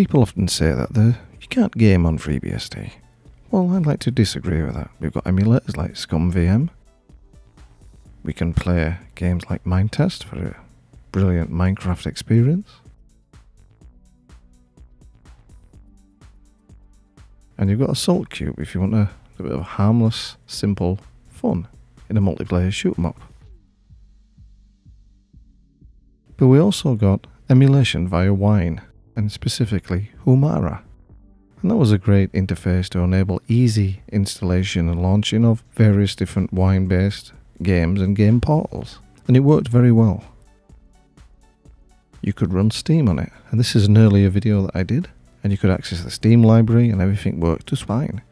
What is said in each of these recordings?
People often say that you can't game on FreeBSD. Well, I'd like to disagree with that. We've got emulators like ScummVM. We can play games like MineTest for a brilliant Minecraft experience. And you've got Assault Cube if you want a bit of harmless, simple fun in a multiplayer shoot 'em up. But we also got emulation via Wine, and specifically Homura. And that was a great interface to enable easy installation and launching of various different Wine-based games and game portals. And it worked very well. You could run Steam on it, and this is an earlier video that I did. And you could access the Steam library and everything worked just fine.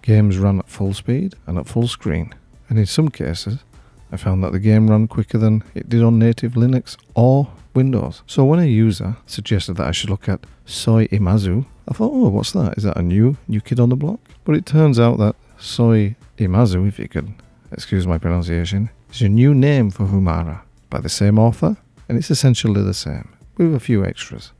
Games ran at full speed and at full screen, and in some cases I found that the game ran quicker than it did on native Linux or Windows. So when a user suggested that I should look at Suyimazu, I thought, oh, what's that? Is that a new kid on the block? But it turns out that Suyimazu, if you could excuse my pronunciation, is a new name for Homura by the same author, and it's essentially the same, with a few extras.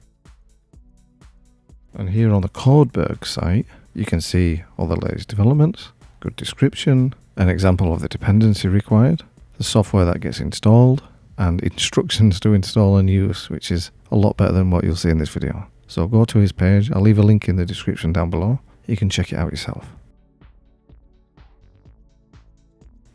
And here on the Codeberg site, you can see all the latest developments, good description, an example of the dependency required, the software that gets installed, and instructions to install and use, which is a lot better than what you'll see in this video. So go to his page, I'll leave a link in the description down below, you can check it out yourself.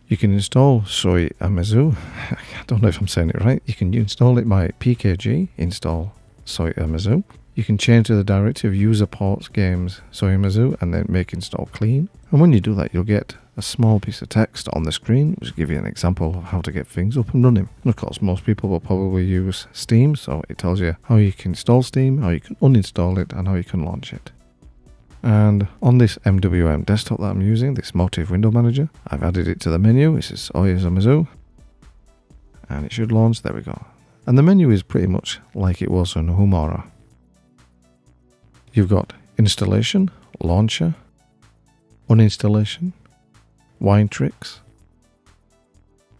You can install Suyimazu, I don't know if I'm saying it right, you can install it by pkg install Suyimazu. You can change to the directive user ports games Suyimazu and then make install clean. And when you do that, you'll get a small piece of text on the screen, which will give you an example of how to get things up and running. And of course, most people will probably use Steam, so it tells you how you can install Steam, how you can uninstall it, and how you can launch it. And on this MWM desktop that I'm using, this Motif Window Manager, I've added it to the menu. This is Suyimazu, and it should launch. There we go. And the menu is pretty much like it was on Homura. You've got installation, launcher, uninstallation, wine tricks,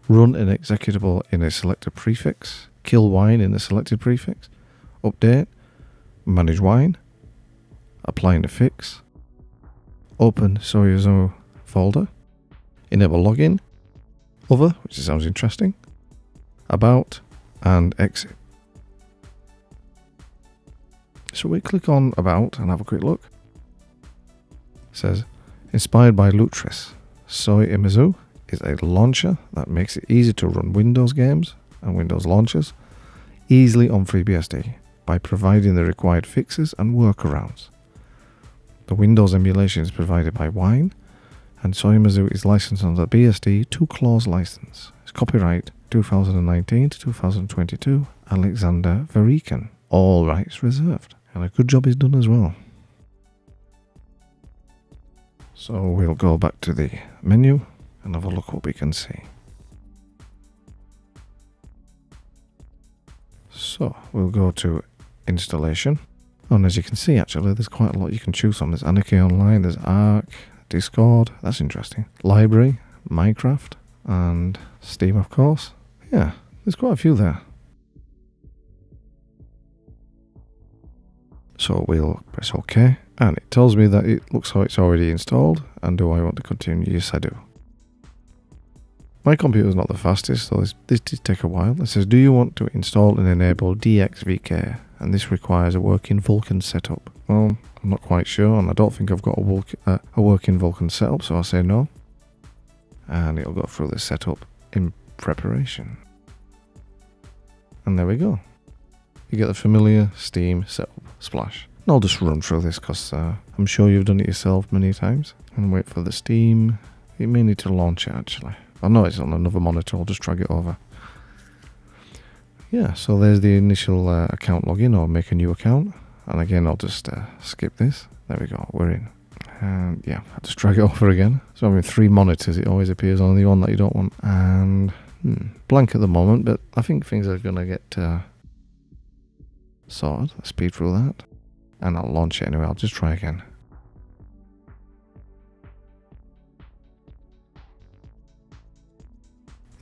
run an executable in a selected prefix, kill wine in the selected prefix, update, manage wine, applying a fix, open Suyimazu folder, enable login, other, which sounds interesting, about, and exit. So we click on About and have a quick look. It says, inspired by Lutris, Suyimazu is a launcher that makes it easy to run Windows games and Windows launchers easily on FreeBSD by providing the required fixes and workarounds. The Windows emulation is provided by Wine, and Suyimazu is licensed under the BSD 2-clause license. It's copyright 2019 to 2022, Alexander Verikan. All rights reserved. And a good job is done as well. So we'll go back to the menu and have a look what we can see. So we'll go to installation. And as you can see, actually, there's quite a lot you can choose from. There's Anarchy Online, there's Arc, Discord, that's interesting. Library, Minecraft, and Steam, of course. Yeah, there's quite a few there. So we'll press OK, and it tells me that it looks how it's already installed, and do I want to continue? Yes, I do. My computer's not the fastest, so this did take a while. It says, do you want to install and enable DXVK? And this requires a working Vulkan setup. Well, I'm not quite sure, and I don't think I've got a working Vulkan setup, so I'll say no. And it'll go through the setup in preparation. And there we go. You get the familiar Steam setup splash. And I'll just run through this because I'm sure you've done it yourself many times. And wait for the Steam. You may need to launch it actually. I know it's on another monitor, I'll just drag it over. Yeah, so there's the initial account login, or make a new account. And again, I'll just skip this. There we go, we're in. And yeah, I'll just drag it over again. So I'm in 3 monitors, it always appears on the one that you don't want. And blank at the moment, but I think things are going to get... sorted. I'll speed through that, and I'll launch it anyway. I'll just try again.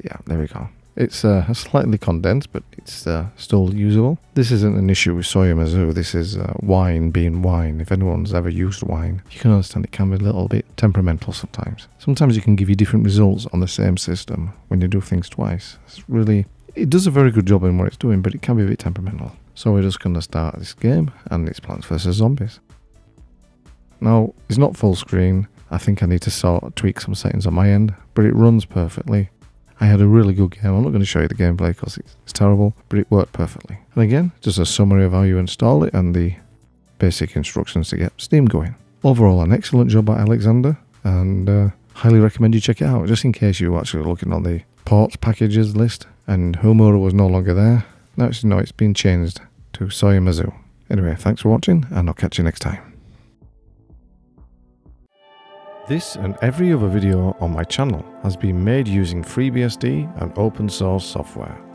Yeah, there we go. It's slightly condensed, but it's still usable. This isn't an issue with Suyimazu. This is Wine being Wine. If anyone's ever used Wine, you can understand it can be a little bit temperamental sometimes. Sometimes it can give you different results on the same system when you do things twice. It's really, it does a very good job in what it's doing, but it can be a bit temperamental. So we're just going to start this game, and it's Plants vs Zombies. Now, it's not full screen. I think I need to tweak some settings on my end, but it runs perfectly. I had a really good game. I'm not going to show you the gameplay because it's terrible, but it worked perfectly. And again, just a summary of how you install it and the basic instructions to get Steam going. Overall, an excellent job by Alexander, and highly recommend you check it out, just in case you were actually looking on the ports packages list and Homura was no longer there. Now it's been changed to Suyimazu. Anyway, thanks for watching, and I'll catch you next time. This and every other video on my channel has been made using FreeBSD and open source software.